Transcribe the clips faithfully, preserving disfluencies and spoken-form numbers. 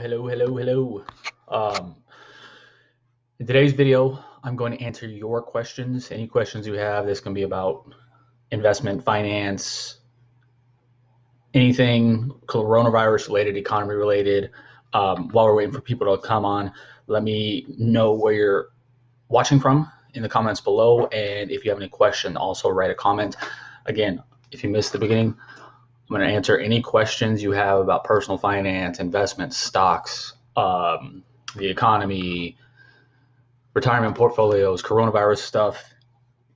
Hello, hello, hello. Um, in today's video, I'm going to answer your questions. Any questions you have, this can be about investment, finance, anything coronavirus related, economy related. Um, while we're waiting for people to come on, let me know where you're watching from in the comments below. And if you have any question, also write a comment. Again, if you missed the beginning, I'm going to answer any questions you have about personal finance, investments, stocks, um, the economy, retirement portfolios, coronavirus stuff,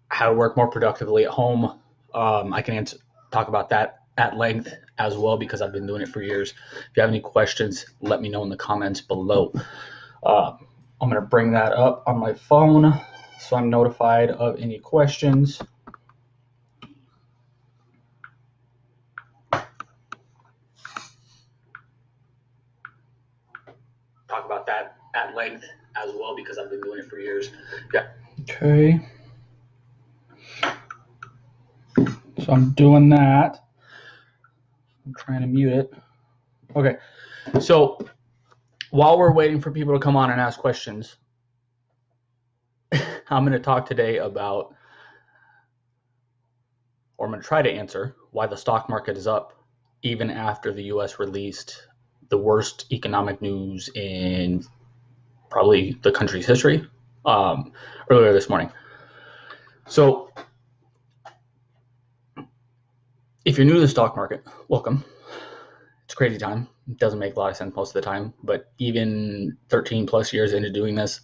how to work more productively at home. Um, I can answer, talk about that at length as well because I've been doing it for years. If you have any questions, let me know in the comments below. Uh, I'm going to bring that up on my phone so I'm notified of any questions. As well because I've been doing it for years. Yeah. Okay. So I'm doing that. I'm trying to mute it. Okay. So while we're waiting for people to come on and ask questions, I'm going to talk today about, or I'm going to try to answer, why the stock market is up even after the U S released the worst economic news in probably the country's history um, earlier this morning. So if you're new to the stock market, welcome. It's a crazy time. It doesn't make a lot of sense most of the time, but even thirteen plus years into doing this,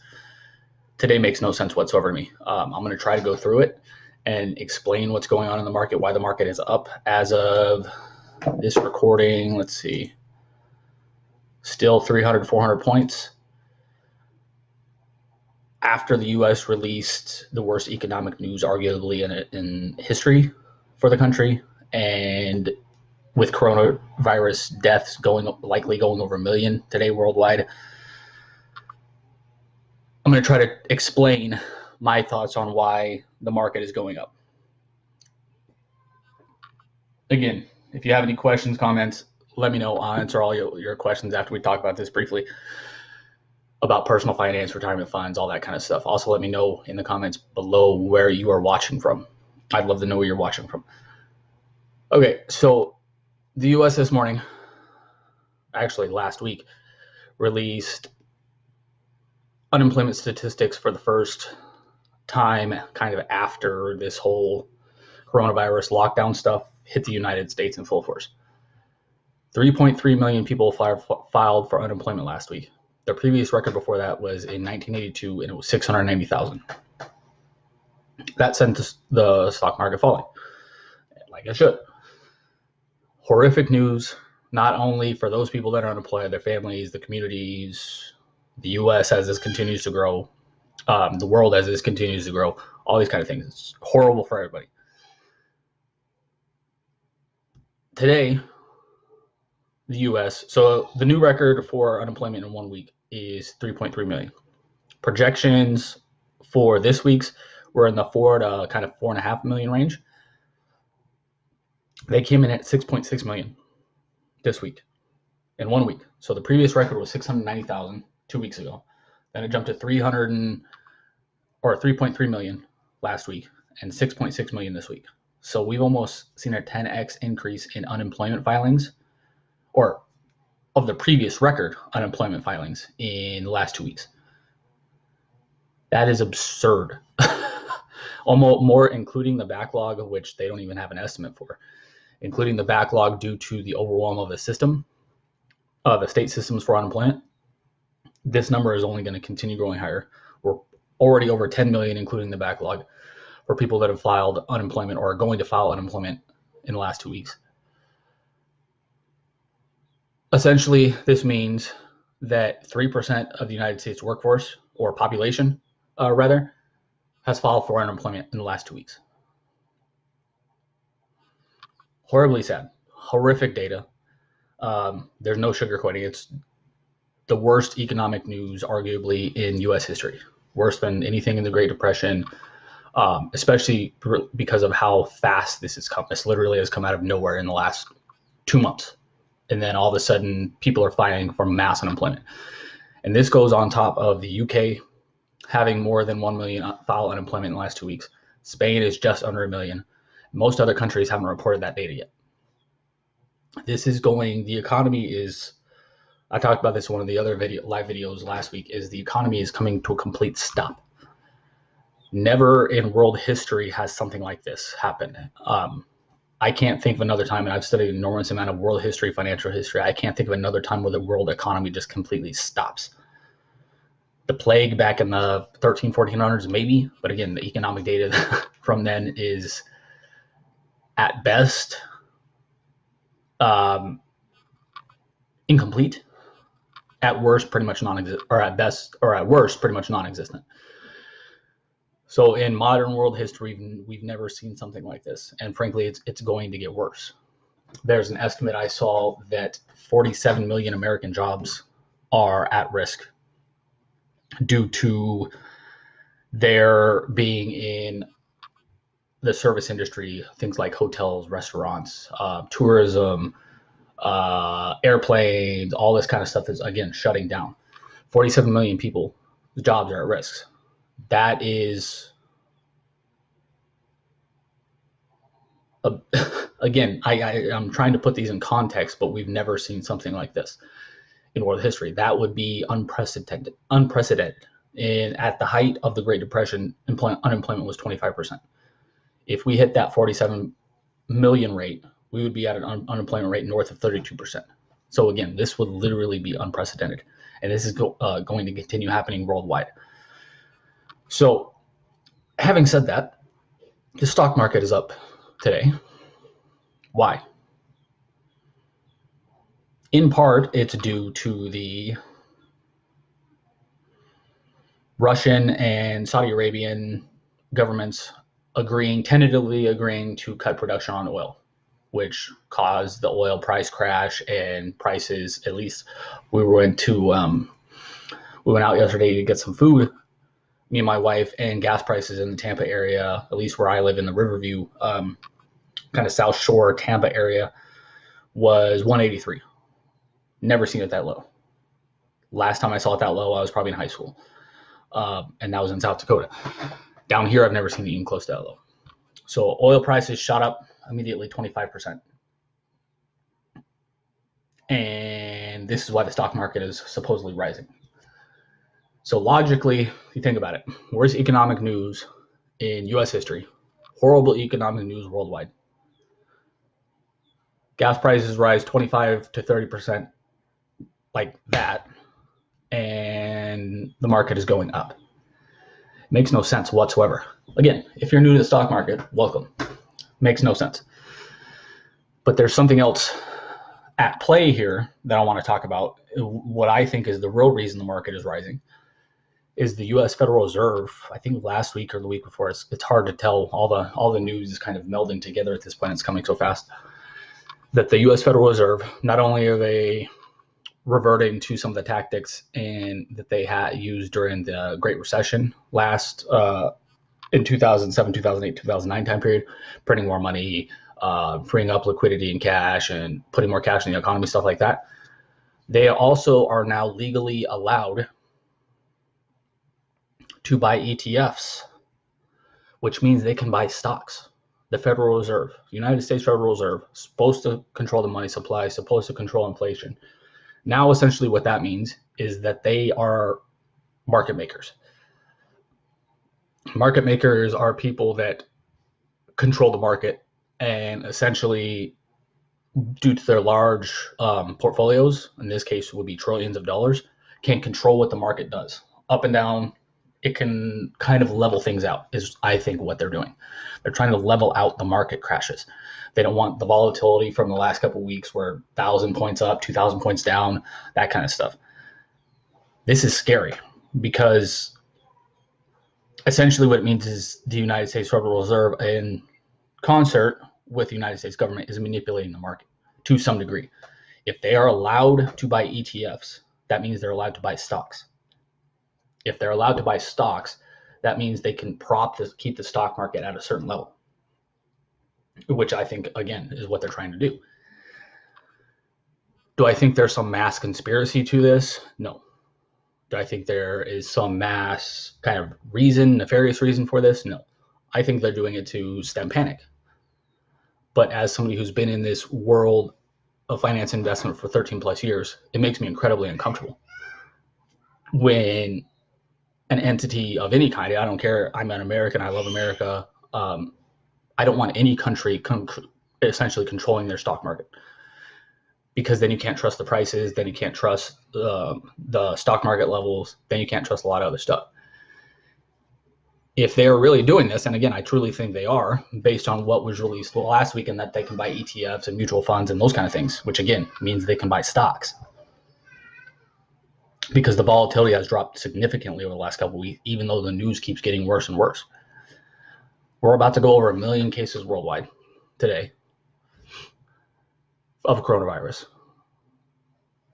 today makes no sense whatsoever to me. Um, I'm gonna try to go through it and explain what's going on in the market, why the market is up as of this recording. Let's see, still three hundred, four hundred points. After the U S released the worst economic news arguably in, in history for the country, and with coronavirus deaths going likely going over a million today worldwide, I'm going to try to explain my thoughts on why the market is going up. Again, if you have any questions, comments, let me know. I'll answer all your, your questions after we talk about this briefly. About personal finance, retirement funds, all that kind of stuff. Also, let me know in the comments below where you are watching from. I'd love to know where you're watching from. Okay, so the U S this morning, actually last week, released unemployment statistics for the first time kind of after this whole coronavirus lockdown stuff hit the United States in full force. three point three million people filed for unemployment last week. The previous record before that was in nineteen eighty-two, and it was six hundred ninety thousand. That sent the stock market falling, like it should. Horrific news, not only for those people that are unemployed, their families, the communities, the U S as this continues to grow, um, the world as this continues to grow, all these kind of things. It's horrible for everybody. Today, the U S, so the new record for unemployment in one week is three point three million. Projections for this week's were in the four to kind of four and a half million range. They came in at six point six million this week in one week. So the previous record was six hundred ninety thousand two weeks ago. Then it jumped to three hundred and, or three point three million last week and six point six million this week. So we've almost seen a ten X increase in unemployment filings, or of the previous record unemployment filings in the last two weeks. That is absurd. Almost more, including the backlog, of which they don't even have an estimate for, including the backlog due to the overwhelm of the system, uh, the state systems for unemployment. This number is only going to continue growing higher. We're already over ten million, including the backlog, for people that have filed unemployment or are going to file unemployment in the last two weeks. Essentially, this means that three percent of the United States workforce, or population, uh, rather, has filed for unemployment in the last two weeks. Horribly sad. Horrific data. Um, there's no sugarcoating. It's the worst economic news, arguably, in U S history. Worse than anything in the Great Depression, um, especially because of how fast this has come. This literally has come out of nowhere in the last two months. And then all of a sudden, people are fighting for mass unemployment. And this goes on top of the U K having more than one million file unemployment in the last two weeks. Spain is just under a million. Most other countries haven't reported that data yet. This is going, the economy is, I talked about this in one of the other video, live videos last week, is the economy is coming to a complete stop. Never in world history has something like this happened. Um, I can't think of another time, and I've studied an enormous amount of world history, financial history. I can't think of another time where the world economy just completely stops. The plague back in the thirteen, fourteen hundreds, maybe, but again, the economic data from then is at best um, incomplete, at worst pretty much non-existent, or at best, or at worst pretty much non-existent. So in modern world history, we've, we've never seen something like this, and frankly, it's it's going to get worse. There's an estimate I saw that forty-seven million American jobs are at risk due to their being in the service industry, things like hotels, restaurants, uh, tourism, uh, airplanes, all this kind of stuff is, again, shutting down. forty-seven million people, the jobs are at risk. That is, a, again, I, I, I'm trying to put these in context, but we've never seen something like this in world history. That would be unprecedented. Unprecedented. And at the height of the Great Depression, employment, unemployment was twenty-five percent. If we hit that forty-seven million rate, we would be at an un unemployment rate north of thirty-two percent. So again, this would literally be unprecedented. And this is go uh, going to continue happening worldwide. So having said that, the stock market is up today. Why? In part, it's due to the Russian and Saudi Arabian governments agreeing, tentatively agreeing to cut production on oil, which caused the oil price crash and prices. At least we went to, um, we went out yesterday to get some food, me and my wife, and gas prices in the Tampa area, at least where I live in the Riverview, um, kind of South Shore, Tampa area, was one eighty-three. Never seen it that low. Last time I saw it that low, I was probably in high school. Um, and that was in South Dakota. Down here, I've never seen it even close to that low. So oil prices shot up immediately twenty-five percent. And this is why the stock market is supposedly rising. So logically, you think about it, where's economic news in U S history? Horrible economic news worldwide. Gas prices rise twenty-five to thirty percent like that, and the market is going up. It makes no sense whatsoever. Again, if you're new to the stock market, welcome. Makes no sense. But there's something else at play here that I want to talk about. What I think is the real reason the market is rising is the U S Federal Reserve. I think last week or the week before, it's, it's hard to tell. All the, all the news is kind of melding together at this point. It's coming so fast that the U S Federal Reserve, not only are they reverting to some of the tactics and that they had used during the Great Recession last uh, in two thousand seven, two thousand eight, two thousand nine time period, printing more money, uh, freeing up liquidity and cash and putting more cash in the economy, stuff like that. They also are now legally allowed to buy E T Fs, which means they can buy stocks. The Federal Reserve, United States Federal Reserve, supposed to control the money supply, supposed to control inflation. Now, essentially what that means is that they are market makers. Market makers are people that control the market and essentially, due to their large um, portfolios, in this case it would be trillions of dollars, can control what the market does. Up and down, it can kind of level things out is, I think, what they're doing. They're trying to level out the market crashes. They don't want the volatility from the last couple of weeks where one thousand points up, two thousand points down, that kind of stuff. This is scary because essentially what it means is the United States Federal Reserve in concert with the United States government is manipulating the market to some degree. If they are allowed to buy E T Fs, that means they're allowed to buy stocks. If they're allowed to buy stocks, that means they can prop this, keep the stock market at a certain level, which I think, again, is what they're trying to do. Do I think there's some mass conspiracy to this? No. Do I think there is some mass kind of reason, nefarious reason for this? No. I think they're doing it to stem panic. But as somebody who's been in this world of finance investment for thirteen plus years, it makes me incredibly uncomfortable when an entity of any kind, I don't care, I'm an American, I love America, um, I don't want any country con- essentially controlling their stock market, because then you can't trust the prices, then you can't trust uh, the stock market levels, then you can't trust a lot of other stuff. If they're really doing this, and again, I truly think they are, based on what was released last week, and that they can buy E T Fs and mutual funds and those kind of things, which again means they can buy stocks, because the volatility has dropped significantly over the last couple of weeks, even though the news keeps getting worse and worse. We're about to go over a million cases worldwide today of coronavirus.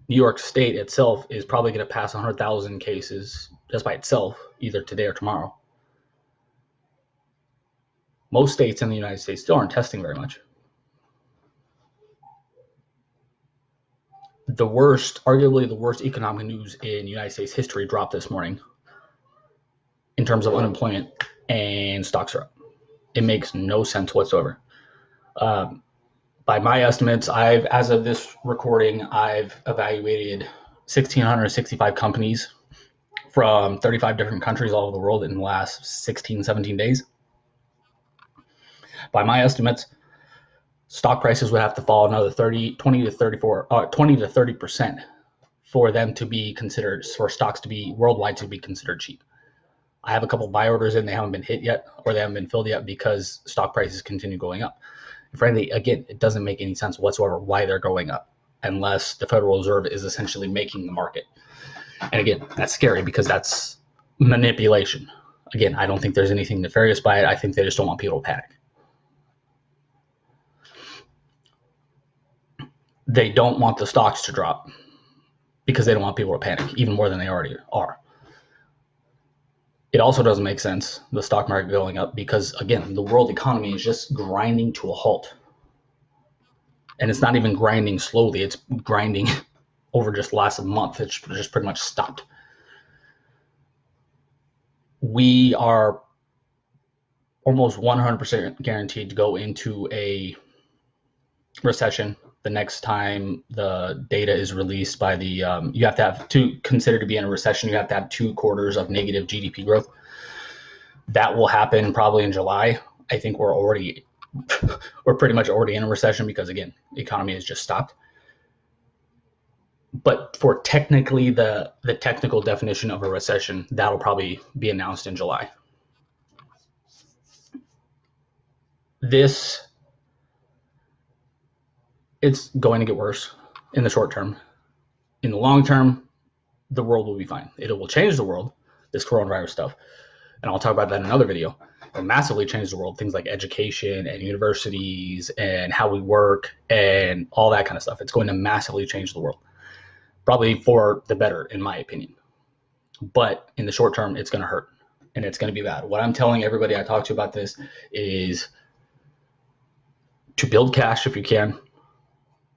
New York State itself is probably going to pass one hundred thousand cases just by itself, either today or tomorrow. Most states in the United States still aren't testing very much. The worst, arguably the worst economic news in United States history dropped this morning in terms of unemployment, and stocks are up. It makes no sense whatsoever. Um, by my estimates, I've, as of this recording, I've evaluated one thousand six hundred sixty-five companies from thirty-five different countries all over the world in the last sixteen, seventeen days. By my estimates, stock prices would have to fall another thirty, twenty to thirty-four, uh, twenty to thirty percent for them to be considered, for stocks to be worldwide to be considered cheap. I have a couple buy orders in, they haven't been hit yet, or they haven't been filled yet because stock prices continue going up. And frankly, again, it doesn't make any sense whatsoever why they're going up, unless the Federal Reserve is essentially making the market. And again, that's scary because that's manipulation. Again, I don't think there's anything nefarious by it. I think they just don't want people to panic. They don't want the stocks to drop because they don't want people to panic even more than they already are. It also doesn't make sense, the stock market going up, because again, the world economy is just grinding to a halt. And it's not even grinding slowly, it's grinding over just last month. It's just pretty much stopped. We are almost one hundred percent guaranteed to go into a recession the next time the data is released by the, um, you have to have to consider to be in a recession, you have to have two quarters of negative G D P growth. That will happen probably in July. I think we're already, we're pretty much already in a recession because again, the economy has just stopped. But for technically the, the technical definition of a recession, that'll probably be announced in July. This, it's going to get worse in the short term. In the long term, the world will be fine. It will change the world, this coronavirus stuff. And I'll talk about that in another video. It'll massively change the world, things like education and universities and how we work and all that kind of stuff. It's going to massively change the world, probably for the better, in my opinion. But in the short term, it's going to hurt and it's going to be bad. What I'm telling everybody I talk to about this is to build cash if you can.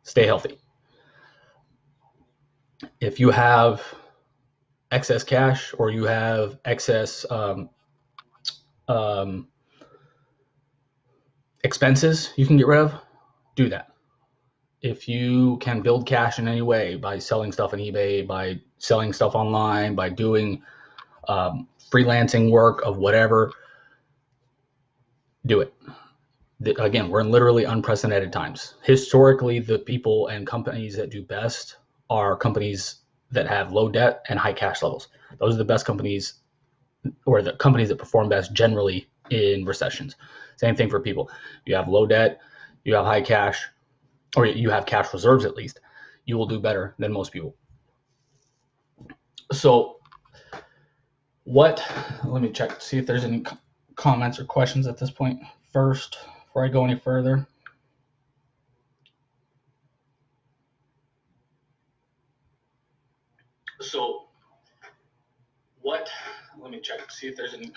Stay healthy. If you have excess cash or you have excess um, um, expenses you can get rid of, do that. If you can build cash in any way by selling stuff on eBay, by selling stuff online, by doing um, freelancing work of whatever, do it. Again, we're in literally unprecedented times. Historically, the people and companies that do best are companies that have low debt and high cash levels. Those are the best companies, or the companies that perform best generally in recessions. Same thing for people. You have low debt, you have high cash, or you have cash reserves at least. You will do better than most people. So what, let me check to see if there's any comments or questions at this point first. Before I go any further, so what? Let me check to see if there's any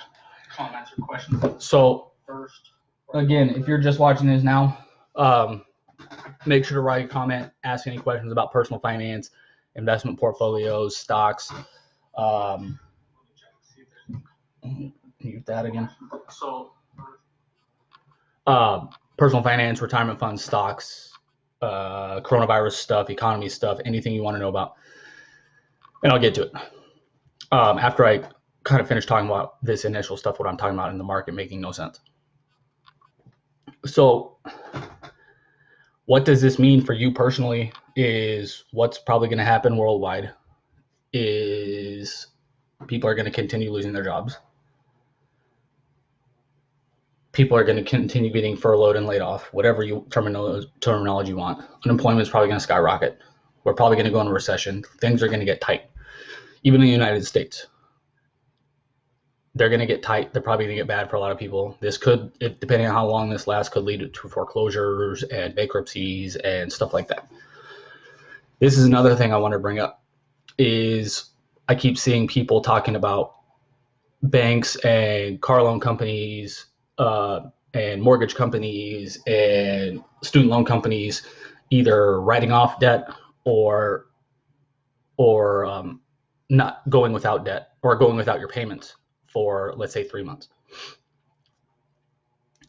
comments or questions. So first, again, if you're just watching this now, um, Make sure to write a comment, ask any questions about personal finance, investment portfolios, stocks. Um, mute that again. So, uh, personal finance, retirement funds, stocks, uh, coronavirus stuff, economy stuff, anything you want to know about. And I'll get to it. Um, after I kind of finish talking about this initial stuff, what I'm talking about in the market making no sense. So what does this mean for you personally is what's probably going to happen worldwide is people are going to continue losing their jobs. People are going to continue getting furloughed and laid off, whatever you termino- terminology you want. Unemployment is probably going to skyrocket. We're probably going to go into recession. Things are going to get tight. Even in the United States, they're going to get tight. They're probably going to get bad for a lot of people. This could, if, depending on how long this lasts, could lead to foreclosures and bankruptcies and stuff like that. This is another thing I want to bring up is I keep seeing people talking about banks and car loan companies uh, and mortgage companies and student loan companies either writing off debt or or um, not going without debt or going without your payments for, let's say, three months.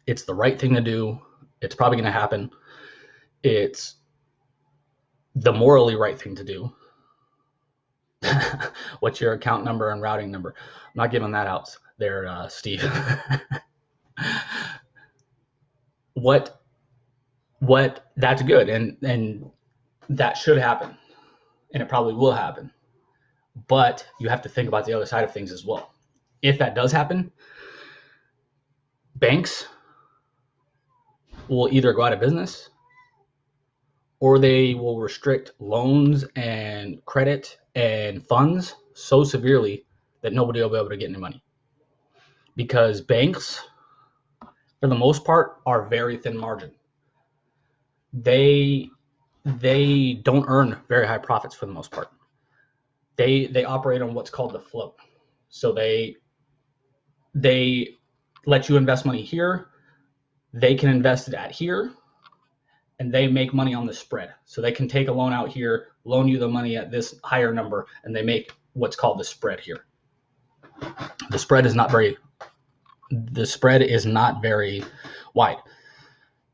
It's the right thing to do. It's probably going to happen. It's the morally right thing to do. What's your account number and routing number? I'm not giving that out there, uh, Steve. what, what, that's good. And, and that should happen. And it probably will happen. But you have to think about the other side of things as well. If that does happen, banks will either go out of business or they will restrict loans and credit and funds so severely that nobody will be able to get any money. Because banks, for the most part, are very thin margin. They, they don't earn very high profits for the most part. They, they operate on what's called the float. So they... They let you invest money here. They can invest it at here, and they make money on the spread. So they can take a loan out here, loan you the money at this higher number, and they make what's called the spread here. The spread is not very, the spread is not very wide.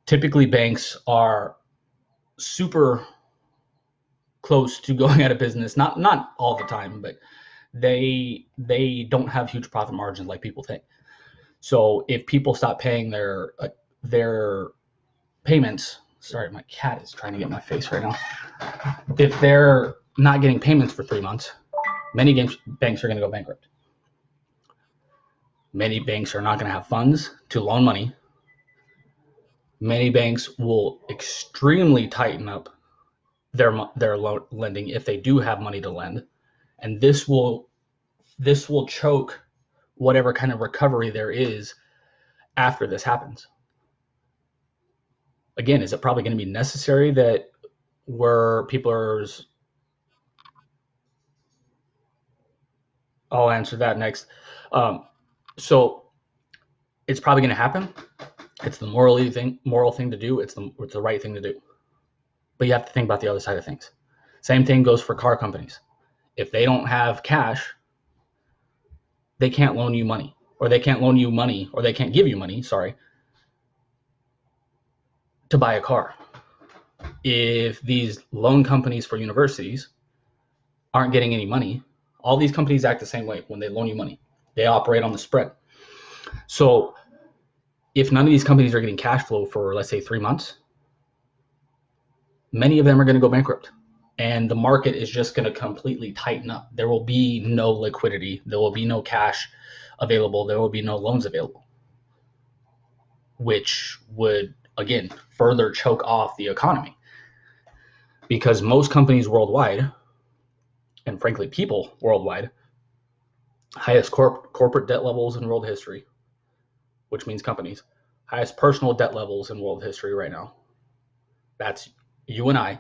Typically, banks are super close to going out of business. Not not all the time, but. They they don't have huge profit margins like people think. So if people stop paying their uh, their payments, sorry, my cat is trying to get my face right now. If they're not getting payments for three months, many games, banks are going to go bankrupt. Many banks are not going to have funds to loan money. Many banks will extremely tighten up their their loan lending if they do have money to lend. And this will this will choke whatever kind of recovery there is after this happens. Again, is it probably going to be necessary that where people are? I'll answer that next. Um, so it's probably going to happen. It's the morally thing, moral thing to do. It's the it's the right thing to do. But you have to think about the other side of things. Same thing goes for car companies. If they don't have cash, they can't loan you money, or they can't loan you money, or they can't give you money, sorry, to buy a car. If these loan companies for universities aren't getting any money, all these companies act the same way when they loan you money. They operate on the spread. So if none of these companies are getting cash flow for, let's say, three months, many of them are going to go bankrupt. And the market is just going to completely tighten up. There will be no liquidity. There will be no cash available. There will be no loans available, which would, again, further choke off the economy. Because most companies worldwide, and frankly, people worldwide, highest corp- corporate debt levels in world history, which means companies, highest personal debt levels in world history right now. That's you and I.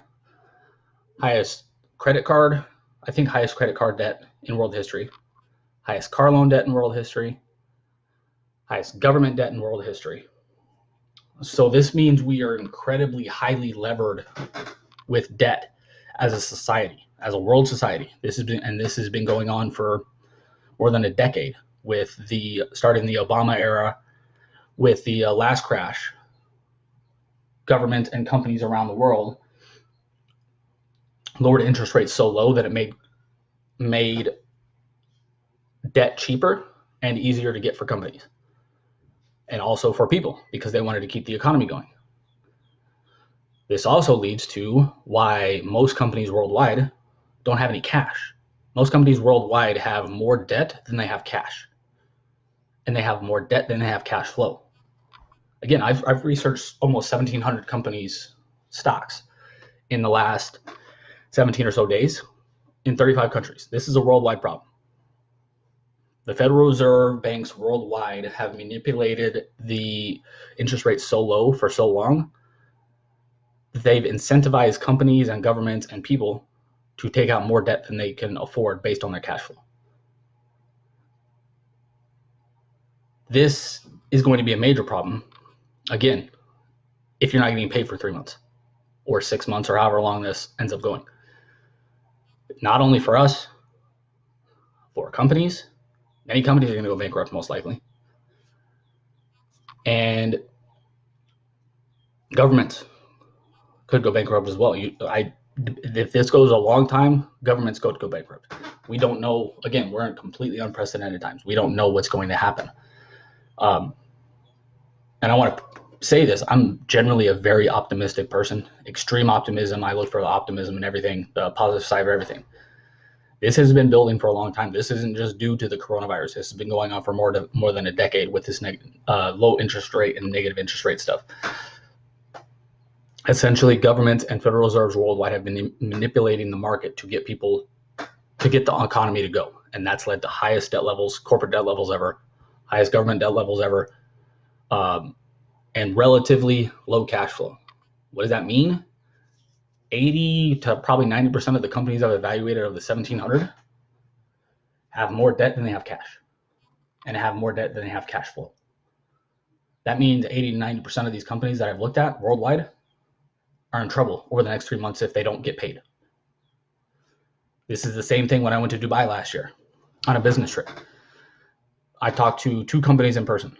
Highest credit card, I think highest credit card debt in world history, highest car loan debt in world history, highest government debt in world history. So this means we are incredibly highly levered with debt as a society, as a world society. This has been, and this has been going on for more than a decade, with the starting the Obama era, with the uh, last crash. Governments and companies around the world lowered interest rates so low that it made made debt cheaper and easier to get for companies, and also for people, because they wanted to keep the economy going. This also leads to why most companies worldwide don't have any cash. Most companies worldwide have more debt than they have cash, and they have more debt than they have cash flow. Again, I've, I've researched almost seventeen hundred companies' stocks in the last seventeen or so days in thirty-five countries. This is a worldwide problem. The Federal Reserve banks worldwide have manipulated the interest rates so low for so long that they've incentivized companies and governments and people to take out more debt than they can afford based on their cash flow. This is going to be a major problem, again, if you're not getting paid for three months or six months or however long this ends up going. Not only for us, for companies. Many companies are going to go bankrupt, most likely. And governments could go bankrupt as well. You, I, if this goes a long time, governments could go bankrupt. We don't know. Again, we're in completely unprecedented times. We don't know what's going to happen. Um, and I want to say this. I'm generally a very optimistic person, extreme optimism. I look for the optimism in everything, the positive side of everything. This has been building for a long time. This isn't just due to the coronavirus. This has been going on for more, to, more than a decade with this neg uh, low interest rate and negative interest rate stuff. Essentially, governments and Federal Reserves worldwide have been manipulating the market to get people, to get the economy to go. And that's led to highest debt levels, corporate debt levels ever, highest government debt levels ever, um, and relatively low cash flow. What does that mean? eighty to probably ninety percent of the companies I've evaluated of the seventeen hundred have more debt than they have cash, and have more debt than they have cash flow. That means eighty to ninety percent of these companies that I've looked at worldwide are in trouble over the next three months if they don't get paid. This is the same thing when I went to Dubai last year on a business trip. I talked to two companies in person.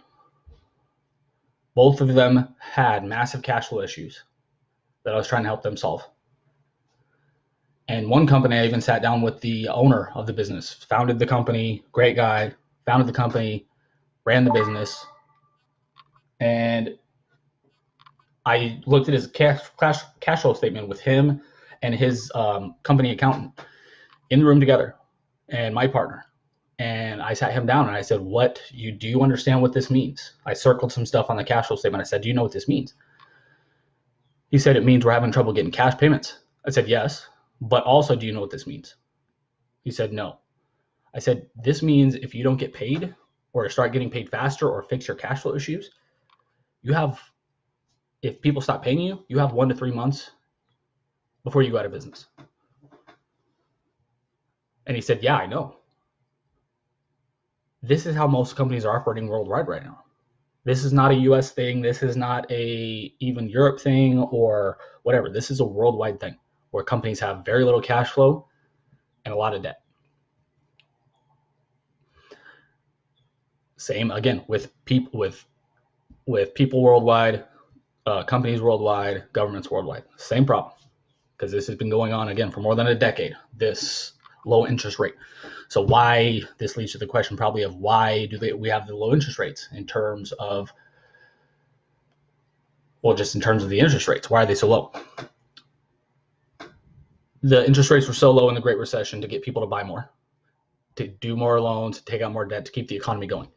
Both of them had massive cash flow issues that I was trying to help them solve. And one company, I even sat down with the owner of the business, founded the company, great guy, founded the company, ran the business. And I looked at his cash, cash, cash flow statement with him and his um, company accountant in the room together, and my partner. And I sat him down and I said, what, you, do you understand what this means? I circled some stuff on the cash flow statement. I said, do you know what this means? He said, it means we're having trouble getting cash payments. I said, yes, but also, do you know what this means? He said, no. I said, this means if you don't get paid or start getting paid faster or fix your cash flow issues, you have, if people stop paying you, you have one to three months before you go out of business. And he said, yeah, I know. This is how most companies are operating worldwide right now. This is not a U S thing. This is not a even Europe thing or whatever. This is a worldwide thing where companies have very little cash flow and a lot of debt. Same again with people with with people worldwide, uh, companies worldwide, governments worldwide. Same problem, because this has been going on again for more than a decade. This low interest rate. So why, this leads to the question probably of why do they, we have the low interest rates in terms of, well, just in terms of the interest rates, why are they so low? The interest rates were so low in the Great Recession to get people to buy more, to do more loans, to take out more debt, to keep the economy going.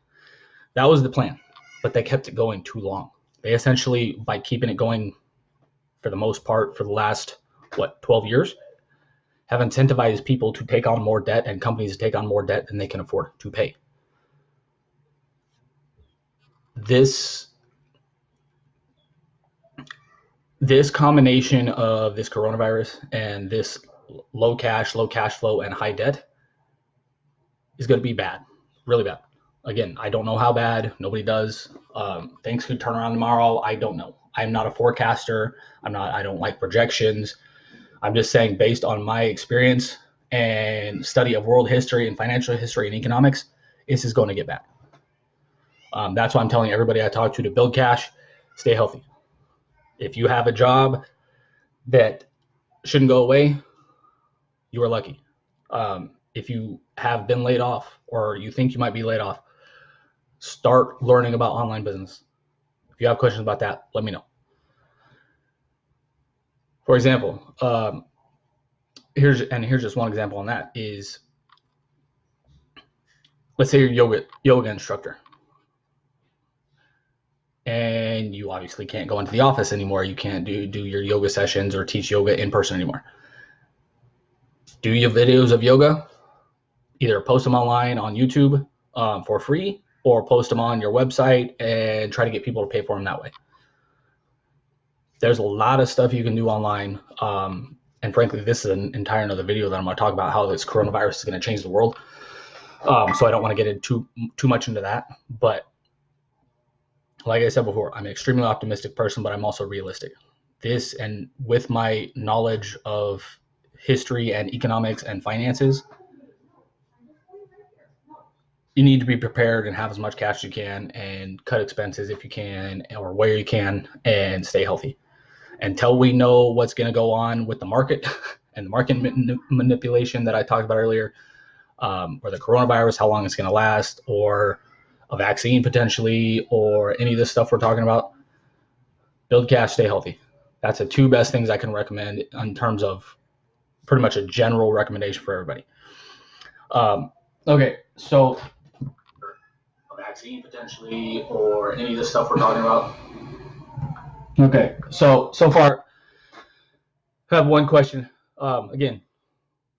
That was the plan, but they kept it going too long. They essentially, by keeping it going for the most part for the last, what, twelve years, have incentivized people to take on more debt and companies to take on more debt than they can afford to pay. This, this combination of this coronavirus and this low cash, low cash flow and high debt is going to be bad, really bad. Again, I don't know how bad, nobody does. Um, things could turn around tomorrow, I don't know. I'm not a forecaster, I'm not, I don't like projections. I'm just saying based on my experience and study of world history and financial history and economics, this is going to get bad. Um, that's why I'm telling everybody I talk to to build cash, stay healthy. If you have a job that shouldn't go away, you are lucky. Um, if you have been laid off or you think you might be laid off, start learning about online business. If you have questions about that, let me know. For example, um, here's and here's just one example on that is, let's say you're a yoga, yoga instructor and you obviously can't go into the office anymore. You can't do, do your yoga sessions or teach yoga in person anymore. Do your videos of yoga, either post them online on YouTube um, for free or post them on your website and try to get people to pay for them that way. There's a lot of stuff you can do online. Um, and frankly, this is an entire another video that I'm going to talk about how this coronavirus is going to change the world. Um, so I don't want to get into too much into that, but like I said before, I'm an extremely optimistic person, but I'm also realistic. This, and with my knowledge of history and economics and finances, you need to be prepared and have as much cash as you can and cut expenses if you can or where you can and stay healthy. Until we know what's going to go on with the market and the market manipulation that I talked about earlier, Um, or the coronavirus, how long it's going to last, or a vaccine potentially, or any of this stuff we're talking about, build cash, stay healthy. That's the two best things I can recommend in terms of pretty much a general recommendation for everybody. Um, okay, so a vaccine potentially, or any of this stuff we're talking about. Okay, so so far, I have one question. Um, again,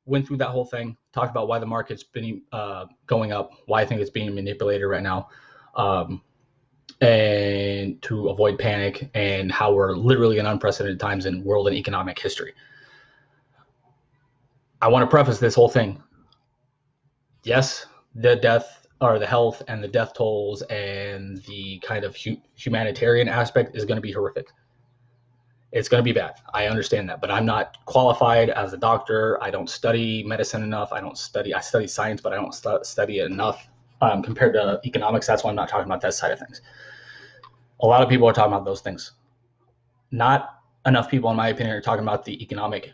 went through that whole thing, talked about why the market's been uh, going up, why I think it's being manipulated right now, um, and to avoid panic and how we're literally in unprecedented times in world and economic history. I want to preface this whole thing. Yes, the death or the health and the death tolls and the kind of hu humanitarian aspect is going to be horrific. It's going to be bad. I understand that, but I'm not qualified as a doctor. I don't study medicine enough. I don't study, I study science, but I don't stu study it enough um, compared to economics. That's why I'm not talking about that side of things. A lot of people are talking about those things. Not enough people, in my opinion, are talking about the economic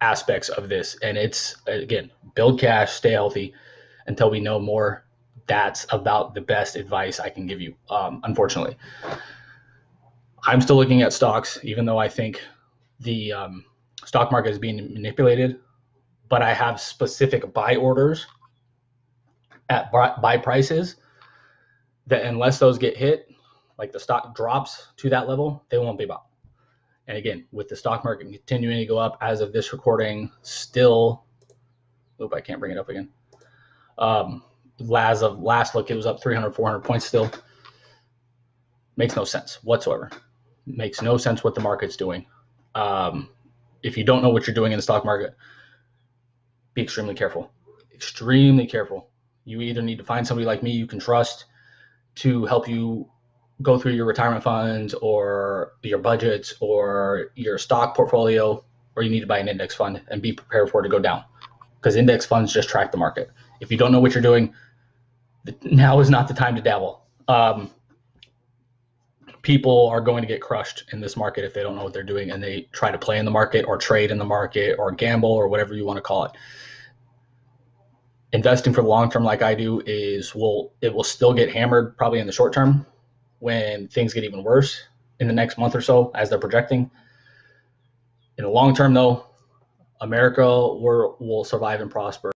aspects of this. And it's, again, build cash, stay healthy until we know more. That's about the best advice I can give you, um, unfortunately. I'm still looking at stocks, even though I think the um, stock market is being manipulated, but I have specific buy orders at buy prices that unless those get hit, like the stock drops to that level, they won't be bought. And again, with the stock market continuing to go up as of this recording, still, oop, I can't bring it up again. Um, as of last look, it was up three hundred, four hundred points still. Makes no sense whatsoever. Makes no sense what the market's doing. Um, if you don't know what you're doing in the stock market, be extremely careful. Extremely careful. You either need to find somebody like me you can trust to help you go through your retirement funds or your budgets or your stock portfolio, or you need to buy an index fund and be prepared for it to go down, because index funds just track the market. If you don't know what you're doing, now is not the time to dabble. Um, People are going to get crushed in this market if they don't know what they're doing and they try to play in the market or trade in the market or gamble or whatever you want to call it. Investing for the long term like I do is will it will still get hammered probably in the short term when things get even worse in the next month or so as they're projecting. In the long term, though, America will, will survive and prosper.